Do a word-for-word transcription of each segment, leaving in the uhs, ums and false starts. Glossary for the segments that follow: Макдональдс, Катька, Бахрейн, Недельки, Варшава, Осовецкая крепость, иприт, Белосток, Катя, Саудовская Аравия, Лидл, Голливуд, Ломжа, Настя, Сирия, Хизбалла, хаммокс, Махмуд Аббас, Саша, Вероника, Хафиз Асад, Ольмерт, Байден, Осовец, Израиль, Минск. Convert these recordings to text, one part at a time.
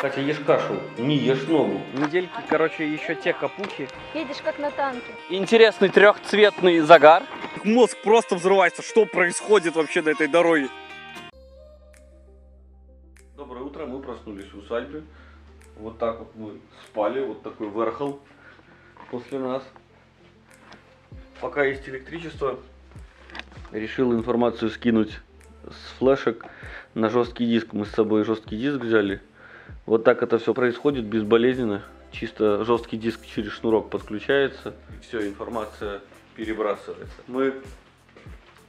Катя, ешь кашу, не ешь ногу. Недельки, короче, еще те капухи. Едешь как на танке. Интересный трехцветный загар. Мозг просто взрывается, что происходит вообще на этой дороге. Доброе утро, мы проснулись в усадьбе. Вот так вот мы спали, вот такой верхол после нас. Пока есть электричество, решил информацию скинуть с флешек на жесткий диск. Мы с собой жесткий диск взяли. Вот так это все происходит безболезненно. Чисто жесткий диск через шнурок подключается. И все, информация перебрасывается. Мы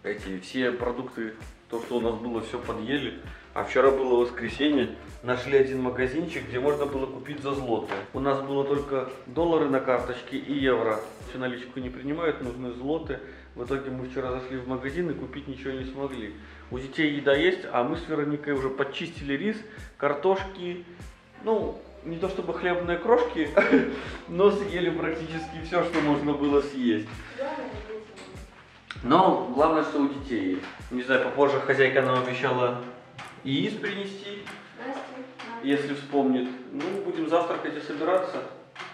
эти все продукты, то, что у нас было, все подъели. А вчера было воскресенье. Нашли один магазинчик, где можно было купить за злотые. У нас было только доллары на карточке и евро. Всю наличку не принимают, нужны злоты. В итоге мы вчера зашли в магазин и купить ничего не смогли. У детей еда есть, а мы с Вероникой уже подчистили рис, картошки, ну, не то чтобы хлебные крошки, но съели практически все, что можно было съесть. Но главное, что у детей есть. Не знаю, попозже хозяйка нам обещала яиц принести, если вспомнит. Ну, будем завтракать и собираться.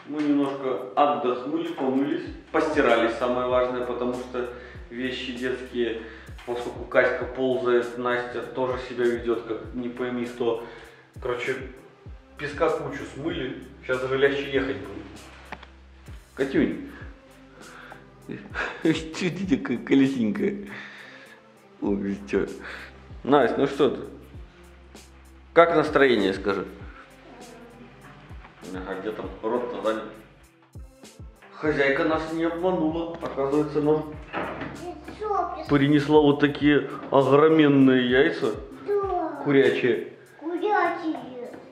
Мы немножко отдохнули, помылись, постирались, самое важное, потому что вещи детские, поскольку Катька ползает, Настя тоже себя ведет, как не пойми что. Короче, песка кучу смыли, сейчас даже легче ехать будет. Катюнь, что ты такая колесенькая? Настя, ну что ты? Как настроение, скажи? Ага, где там рот-то занят. Хозяйка нас не обманула. Оказывается, нам принесла вот такие огроменные яйца. Да. Курячие. Курячие.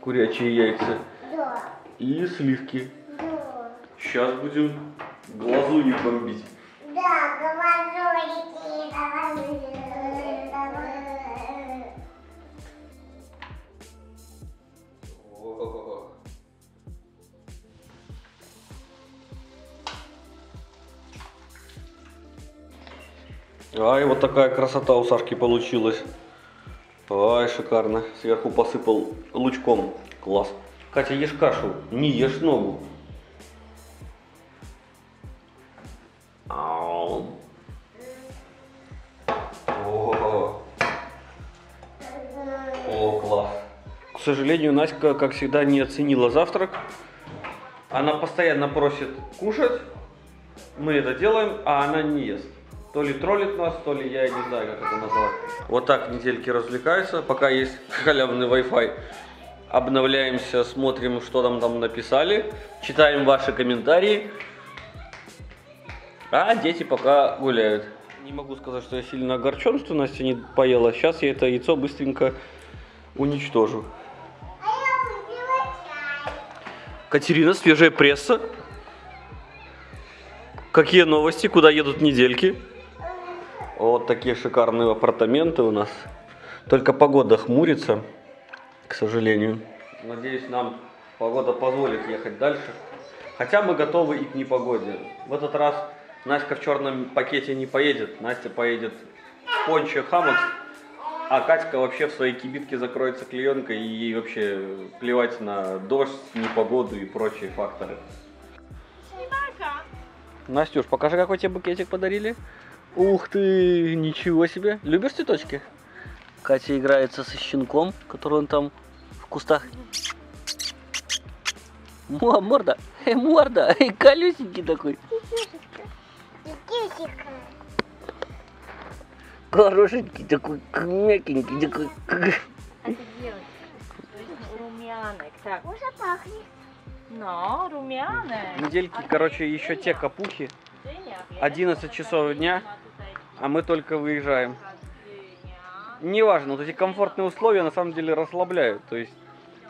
Курячие яйца. Да. И сливки. Да. Сейчас будем глазунью бомбить. Да, глазуньки, глазуньки. Ай, вот такая красота у Сашки получилась. Ай, шикарно. Сверху посыпал лучком. Класс. Катя, ешь кашу, не ешь ногу. Ау. О. О, класс. К сожалению, Настя, как всегда, не оценила завтрак. Она постоянно просит кушать. Мы это делаем, а она не ест. То ли троллит нас, то ли я не знаю, как это назвать. Вот так недельки развлекаются, пока есть халявный Wi-Fi. Обновляемся, смотрим, что там там написали. Читаем ваши комментарии. А дети пока гуляют. Не могу сказать, что я сильно огорчен, что Настя не поела. Сейчас я это яйцо быстренько уничтожу. А я выпила чай. Катерина, свежая пресса. Какие новости, куда едут недельки? Вот такие шикарные апартаменты у нас. Только погода хмурится, к сожалению. Надеюсь, нам погода позволит ехать дальше. Хотя мы готовы и к непогоде. В этот раз Настя в черном пакете не поедет. Настя поедет в пончо хаммокс, а Катька вообще в своей кибитке закроется клеенкой, и ей вообще плевать на дождь, непогоду и прочие факторы. Настюш, покажи, какой тебе букетик подарили. Ух ты, ничего себе. Любишь цветочки? Катя играется со щенком, который он там в кустах. Муа, морда, э, морда, э, колесенький такой. Хорошенький такой, мягенький такой. Это девочка, румяный, так. Уже пахнет. Но румяная. Недельки, короче, еще те капухи. одиннадцать часов дня, а мы только выезжаем. Неважно, вот эти комфортные условия на самом деле расслабляют. То есть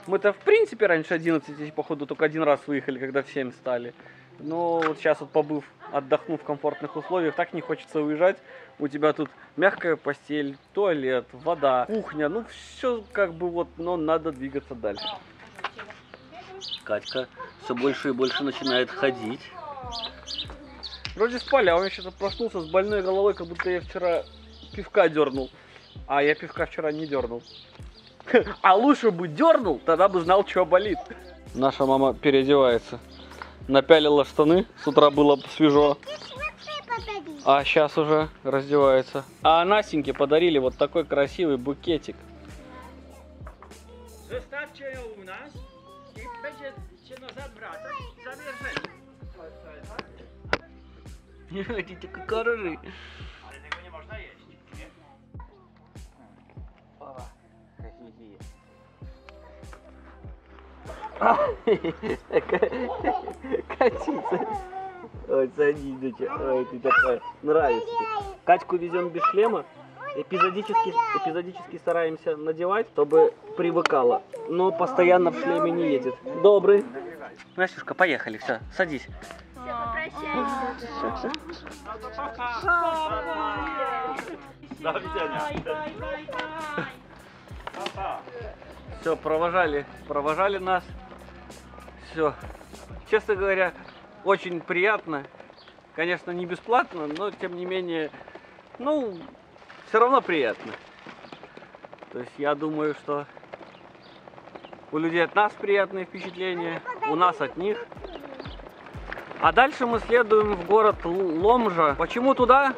мы-то в принципе раньше одиннадцати, походу, только один раз выехали, когда в семь стали. Но вот сейчас вот побыв, отдохнув в комфортных условиях, так не хочется уезжать. У тебя тут мягкая постель, туалет, вода, кухня. Ну все как бы вот, но надо двигаться дальше. Катька все больше и больше начинает ходить. Вроде спали, а он еще проснулся с больной головой, как будто я вчера пивка дернул. А я пивка вчера не дернул. А лучше бы дернул, тогда бы знал, что болит. Наша мама переодевается. Напялила штаны, с утра было свежо. А сейчас уже раздевается. А Настеньке подарили вот такой красивый букетик. Заставьте ее у нас, и будет чего забраться. Замерзай. Как коры. А это его не можно есть. Катится. Ой, садись, доча. Ой, ты такая. Нравится. Катьку везем без шлема. Эпизодически, эпизодически стараемся надевать, чтобы привыкала. Но постоянно в шлеме не едет. Добрый. Настюшка, поехали. Все, садись. Все, попрощайся. До свидания. Все, провожали, провожали нас. Все. Честно говоря, очень приятно. Конечно, не бесплатно, но тем не менее, ну, все равно приятно. То есть я думаю, что у людей от нас приятные впечатления, у нас от них. А дальше мы следуем в город Ломжа. Почему туда?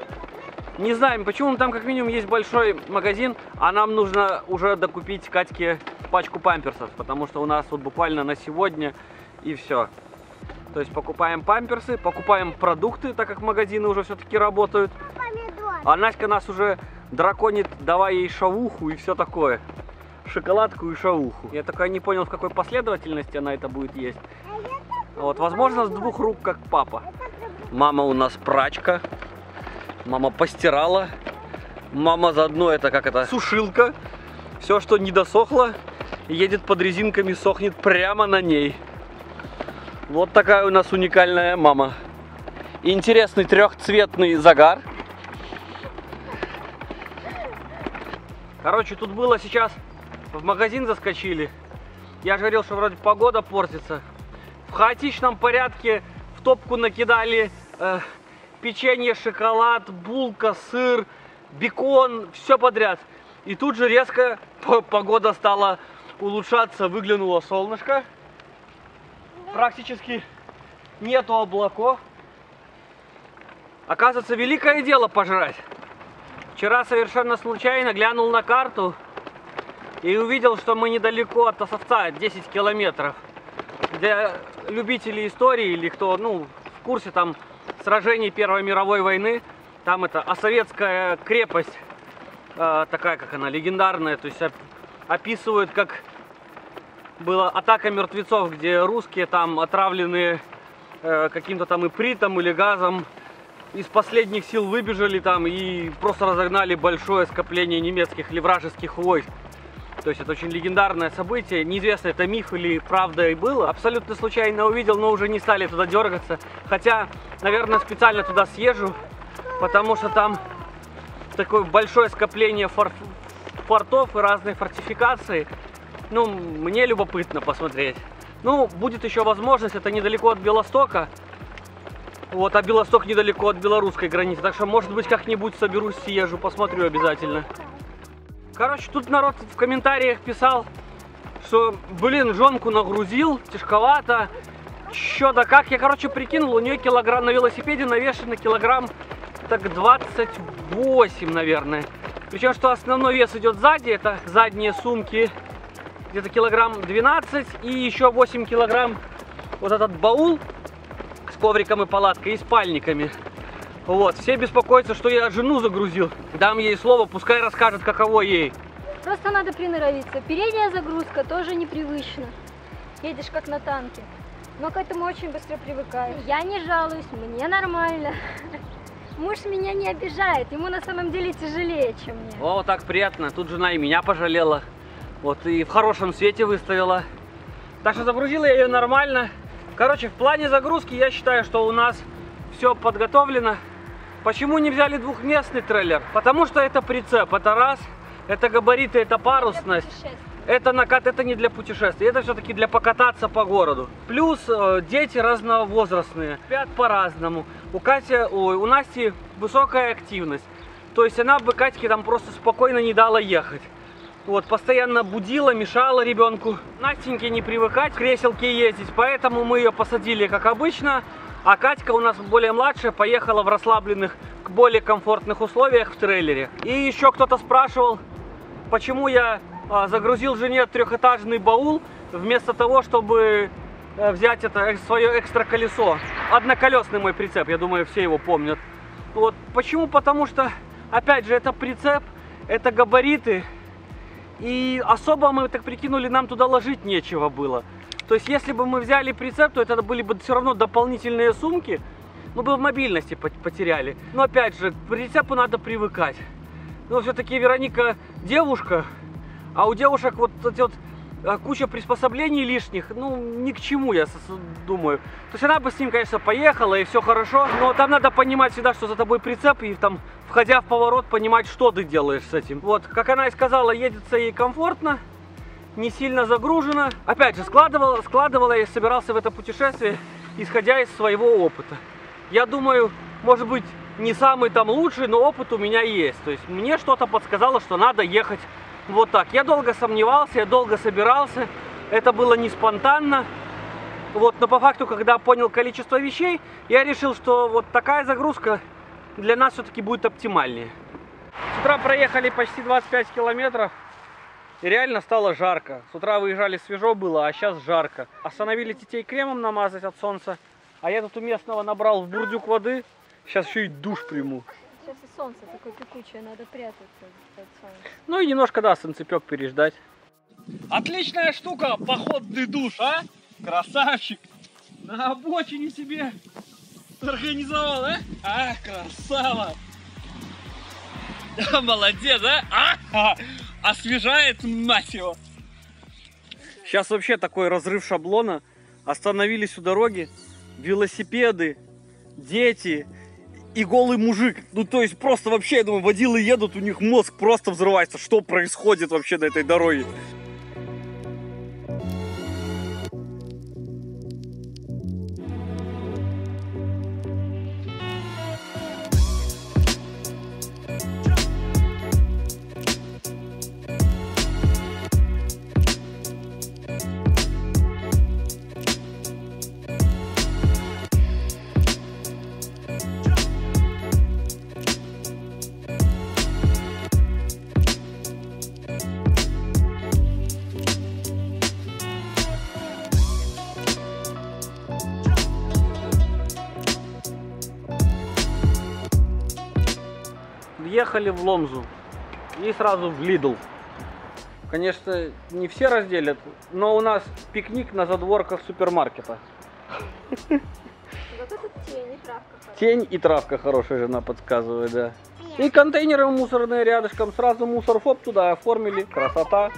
Не знаем, почему, но там как минимум есть большой магазин, а нам нужно уже докупить Катьке пачку памперсов, потому что у нас вот буквально на сегодня и все. То есть покупаем памперсы, покупаем продукты, так как магазины уже все-таки работают. А Наська нас уже драконит, давай ей шавуху и все такое. Шоколадку и шавуху. Я только не понял, в какой последовательности она это будет есть. Вот, возможно, с двух рук, как папа. Мама у нас прачка. Мама постирала, мама заодно это как это сушилка, все, что не досохло, едет под резинками, сохнет прямо на ней. Вот такая у нас уникальная мама. Интересный трехцветный загар. Короче, тут было сейчас, в магазин заскочили. Я же говорил, что вроде погода портится. В хаотичном порядке в топку накидали... Э, печенье, шоколад, булка, сыр, бекон, все подряд. И тут же резко погода стала улучшаться, выглянуло солнышко. Практически нету облаков. Оказывается, великое дело пожрать. Вчера совершенно случайно глянул на карту и увидел, что мы недалеко от Осовца, десять километров. Для любителей истории или кто, ну, в курсе там сражений Первой мировой войны, там это Осовецкая крепость, э, такая как она, легендарная, то есть оп описывают, как была атака мертвецов, где русские там отравленные э, каким-то там ипритом или газом, из последних сил выбежали там и просто разогнали большое скопление немецких или вражеских войск. То есть это очень легендарное событие. Неизвестно, это миф или правда и было. Абсолютно случайно увидел, но уже не стали туда дергаться. Хотя, наверное, специально туда съезжу, потому что там такое большое скопление фор... фортов и разной фортификации. Ну, мне любопытно посмотреть. Ну, будет еще возможность, это недалеко от Белостока. Вот, а Белосток недалеко от белорусской границы. Так что, может быть, как-нибудь соберусь, съезжу, посмотрю обязательно. Короче, тут народ в комментариях писал, что, блин, жонку нагрузил, тяжковато, чё да как. Я, короче, прикинул, у нее килограмм на велосипеде навешено килограмм, так, двадцать восемь, наверное. Причем, что основной вес идет сзади, это задние сумки, где-то килограмм двенадцать, и еще восемь килограмм вот этот баул с ковриком и палаткой, и спальниками. Вот, все беспокоятся, что я жену загрузил. Дам ей слово, пускай расскажет, каково ей. Просто надо приноровиться. Передняя загрузка тоже непривычна. Едешь как на танке. Но к этому очень быстро привыкаешь. Я не жалуюсь, мне нормально. Муж меня не обижает, ему на самом деле тяжелее, чем мне. О, так приятно. Тут жена и меня пожалела. Вот, и в хорошем свете выставила. Так что загрузила я ее нормально. Короче, в плане загрузки я считаю, что у нас все подготовлено. Почему не взяли двухместный трейлер? Потому что это прицеп, это раз, это габариты, это парусность, это накат, это не для путешествий, это все-таки для покататься по городу. Плюс э, дети разновозрастные, спят по-разному. У Кати, ой, у Насти высокая активность, то есть она бы Катьке там просто спокойно не дала ехать. Вот, постоянно будила, мешала ребенку. Настеньке не привыкать в креселке ездить, поэтому мы ее посадили, как обычно. А Катька у нас более младшая, поехала в расслабленных, к более комфортных условиях в трейлере. И еще кто-то спрашивал, почему я загрузил жене трехэтажный баул, вместо того, чтобы взять это свое экстра колесо. Одноколесный мой прицеп, я думаю, все его помнят. Вот, почему? Потому что, опять же, это прицеп, это габариты. И особо мы так прикинули, нам туда ложить нечего было. То есть, если бы мы взяли прицеп, то это были бы все равно дополнительные сумки. Мы бы в мобильности потеряли. Но опять же, к прицепу надо привыкать. Но все-таки Вероника девушка, а у девушек вот эти вот куча приспособлений лишних, ну, ни к чему, я думаю. То есть она бы с ним, конечно, поехала, и все хорошо, но там надо понимать всегда, что за тобой прицеп, и там, входя в поворот, понимать, что ты делаешь с этим. Вот, как она и сказала, едется ей комфортно, не сильно загружена. Опять же, складывала, складывала и собирался в это путешествие, исходя из своего опыта. Я думаю, может быть, не самый там лучший, но опыт у меня есть. То есть мне что-то подсказало, что надо ехать вот так. Я долго сомневался, я долго собирался. Это было не спонтанно. Вот, но по факту, когда понял количество вещей, я решил, что вот такая загрузка для нас все-таки будет оптимальнее. С утра проехали почти двадцать пять километров. И реально стало жарко. С утра выезжали, свежо было, а сейчас жарко. Остановили детей кремом намазать от солнца. А я тут у местного набрал в бурдюк воды. Сейчас еще и душ приму. Сейчас и солнце такое пекучее, надо прятаться от солнца. Ну и немножко, да, солнцепек переждать. Отличная штука, походный душ, а? Красавчик! На обочине себе организовал, а? А, красава! Да, молодец, а? А, а! Освежает, мать его! Сейчас вообще такой разрыв шаблона. Остановились у дороги, велосипеды, дети... И голый мужик, ну то есть просто вообще, я думаю, водилы едут, у них мозг просто взрывается, что происходит вообще на этой дороге. Ехали в Ломжу и сразу в Лидл. Конечно, не все разделят, но у нас пикник на задворках супермаркета. Зато тут тень и травка хорошая. Тень и травка хорошая, жена подсказывает, да. И контейнеры мусорные рядышком, сразу мусор, фоп, туда оформили, красота.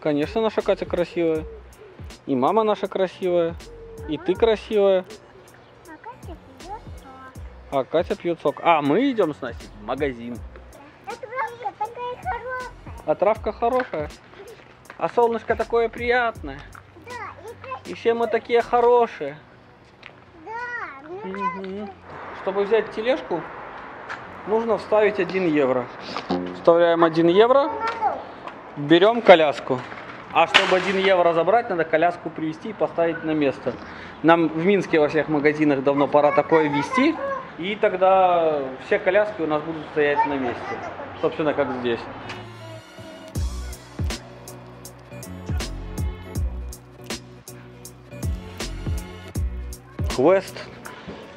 Конечно, наша Катя красивая, и мама наша красивая, и ты красивая. А Катя пьет сок. А, мы идем с Настей в магазин. А травка такая хорошая. А травка хорошая. А солнышко такое приятное. Да, и, и все мы такие хорошие. Да, угу. Чтобы взять тележку, нужно вставить один евро. Вставляем один евро, берем коляску. А чтобы один евро забрать, надо коляску привезти и поставить на место. Нам в Минске во всех магазинах давно пора такое везти. И тогда все коляски у нас будут стоять на месте. Собственно, как здесь. Квест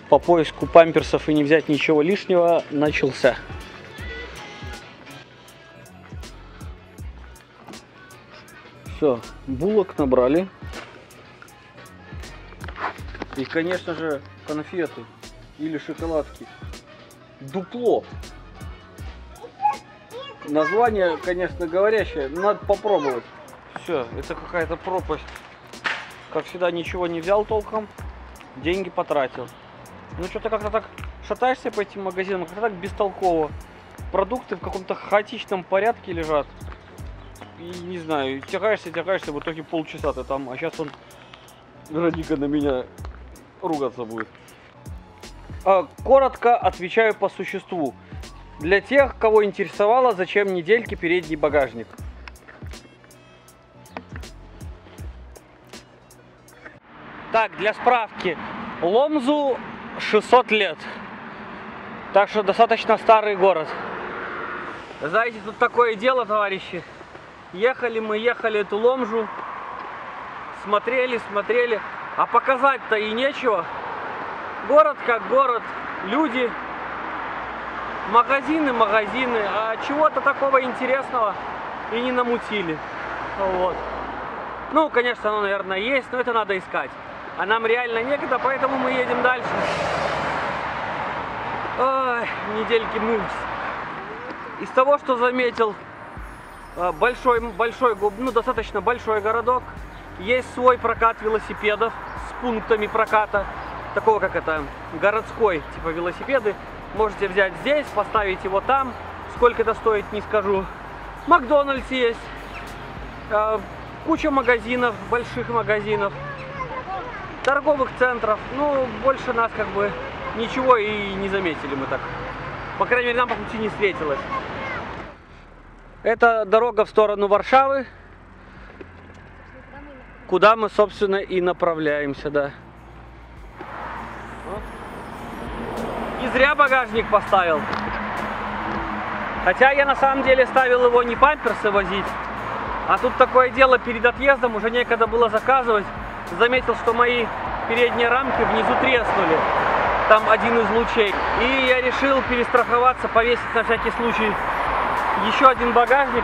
по поиску памперсов и не взять ничего лишнего начался. Все, булок набрали. И, конечно же, конфеты. Или шоколадки. Дупло. Название, конечно, говорящее. Но надо попробовать. Все, это какая-то пропасть. Как всегда, ничего не взял толком. Деньги потратил. Ну, что-то как-то так шатаешься по этим магазинам. Как-то так бестолково. Продукты в каком-то хаотичном порядке лежат. И, не знаю, тягаешься, тягаешься. В итоге полчаса ты там. А сейчас он, Вероника, на меня ругаться будет. Коротко отвечаю по существу. Для тех, кого интересовало, зачем недельки передний багажник. Так, для справки, Ломзу шестьсот лет, так что достаточно старый город. Знаете, тут такое дело, товарищи. Ехали мы, ехали эту Ломжу, смотрели, смотрели, а показать-то и нечего. Город как город, люди, магазины, магазины, а чего-то такого интересного и не намутили. Вот. Ну, конечно, оно, наверное, есть, но это надо искать. А нам реально некогда, поэтому мы едем дальше. Ой, недельки мульс. Из того, что заметил, большой, большой, ну, достаточно большой городок. Есть свой прокат велосипедов с пунктами проката. Такого, как это, городской, типа велосипеды. Можете взять здесь, поставить его там. Сколько это стоит, не скажу. Макдональдс есть. Куча магазинов, больших магазинов. Торговых центров, ну, больше нас как бы ничего и не заметили мы так. По крайней мере, нам по пути не встретилось. Это дорога в сторону Варшавы, куда мы, собственно, и направляемся, да. И зря багажник поставил. Хотя я на самом деле ставил его не памперсы возить, а тут такое дело, перед отъездом уже некогда было заказывать. Заметил, что мои передние рамки внизу треснули, там один из лучей. И я решил перестраховаться, повесить на всякий случай еще один багажник.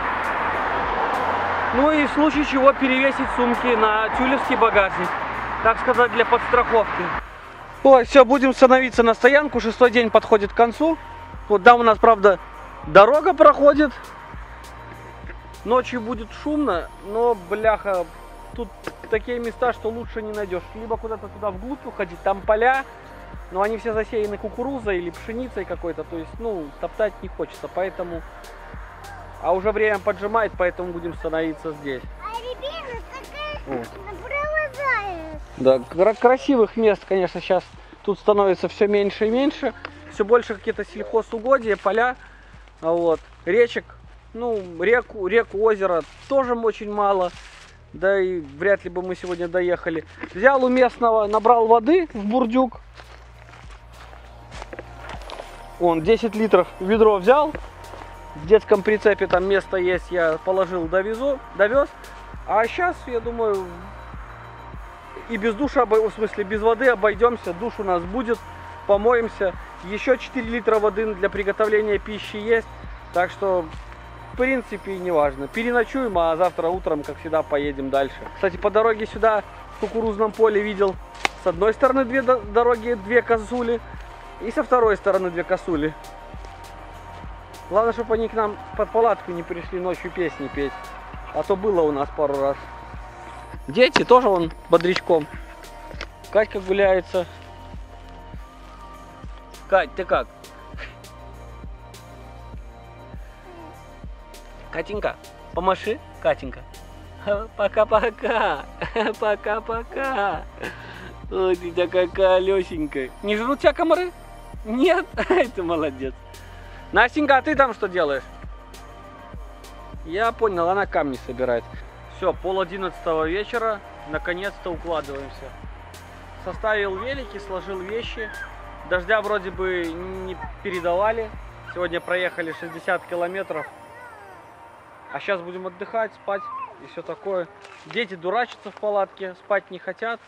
Ну и в случае чего перевесить сумки на тюлевский багажник, так сказать, для подстраховки. Ой, все, будем становиться на стоянку, шестой день подходит к концу. Вот там у нас, правда, дорога проходит. Ночью будет шумно, но, бляха, тут такие места, что лучше не найдешь. Либо куда-то туда вглубь уходить, там поля, но они все засеяны кукурузой или пшеницей какой-то, то есть, ну, топтать не хочется, поэтому... А уже время поджимает, поэтому будем становиться здесь. А рябина такая проползает. Да, красивых мест, конечно, сейчас тут становится все меньше и меньше. Все больше какие-то сельхозугодия, поля, вот, речек, ну, реку, реку, озеро тоже очень мало. Да и вряд ли бы мы сегодня доехали. Взял у местного, набрал воды в бурдюк. Он десять литров ведро взял. В детском прицепе там место есть, я положил, довезу, довез. А сейчас, я думаю, и без душа, в смысле без воды обойдемся. Душ у нас будет, помоемся. Еще четыре литра воды для приготовления пищи есть. Так что... В принципе, не важно. Переночуем, а завтра утром, как всегда, поедем дальше. Кстати, по дороге сюда в кукурузном поле видел с одной стороны две дороги, две косули, и со второй стороны две косули. Главное, чтобы они к нам под палатку не пришли ночью песни петь, а то было у нас пару раз. Дети тоже вон бодрячком. Катька гуляется. Кать, ты как? Катенька, помаши, Катенька. Пока-пока, пока-пока. Ой, ты такая лёсенькая. Не жрут тебя комары? Нет? Ты молодец. Настенька, а ты там что делаешь? Я понял, она камни собирает. Все, пол одиннадцатого вечера, наконец-то укладываемся. Составил велики, сложил вещи. Дождя вроде бы не передавали. Сегодня проехали шестьдесят километров. А сейчас будем отдыхать, спать и все такое. Дети дурачатся в палатке, спать не хотят.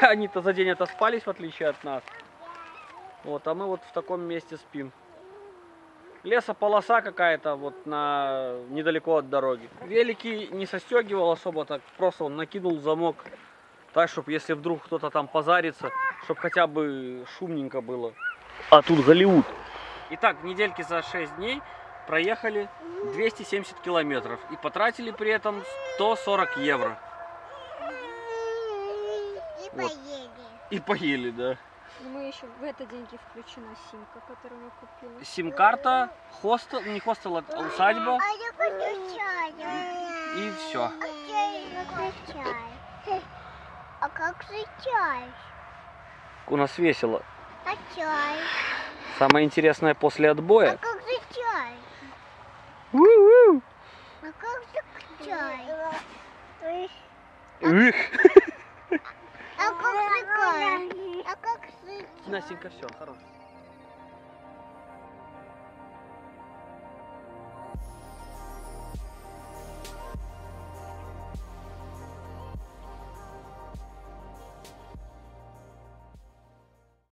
Они-то за день отоспались, в отличие от нас. Вот, а мы вот в таком месте спим. Лесополоса какая-то вот на... недалеко от дороги. Велики не состегивал особо так, просто он накинул замок. Так, чтобы если вдруг кто-то там позарится, чтобы хотя бы шумненько было. А тут Голливуд. Итак, недельки за шесть дней. Проехали двести семьдесят километров и потратили при этом сто сорок евро. И вот. Поели. И поели, да. Мы еще в это деньги включена симка, которую мы купили. Сим-карта, хостел, не хостел, а усадьба. А я хочу чай. И все. А как же чай? У нас весело. А чай? Самое интересное после отбоя. А как же чай? чай. Эх. А как сыкать? А как сыкать? Настенька, все, хорошо.